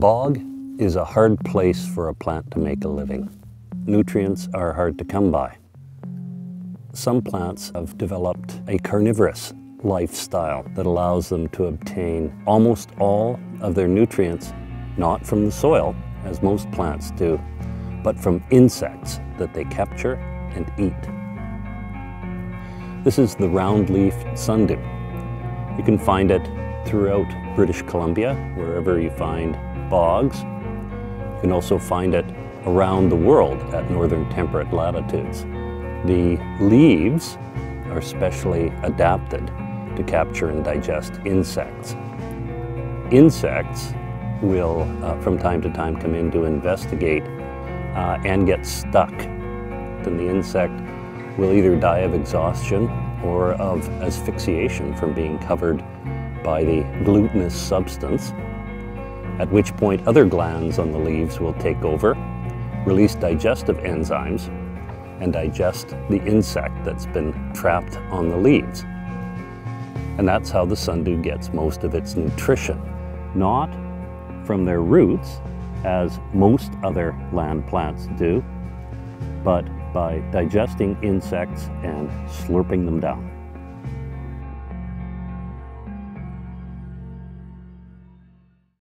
Bog is a hard place for a plant to make a living. Nutrients are hard to come by. Some plants have developed a carnivorous lifestyle that allows them to obtain almost all of their nutrients, not from the soil, as most plants do, but from insects that they capture and eat. This is the round-leafed sundew. You can find it throughout British Columbia, wherever you find bogs. You can also find it around the world at northern temperate latitudes. The leaves are specially adapted to capture and digest insects. Insects will, from time to time, come in to investigate and get stuck. Then the insect will either die of exhaustion or of asphyxiation from being covered by the glutinous substance, at which point other glands on the leaves will take over, release digestive enzymes, and digest the insect that's been trapped on the leaves. And that's how the sundew gets most of its nutrition, not from their roots, as most other land plants do, but by digesting insects and slurping them down.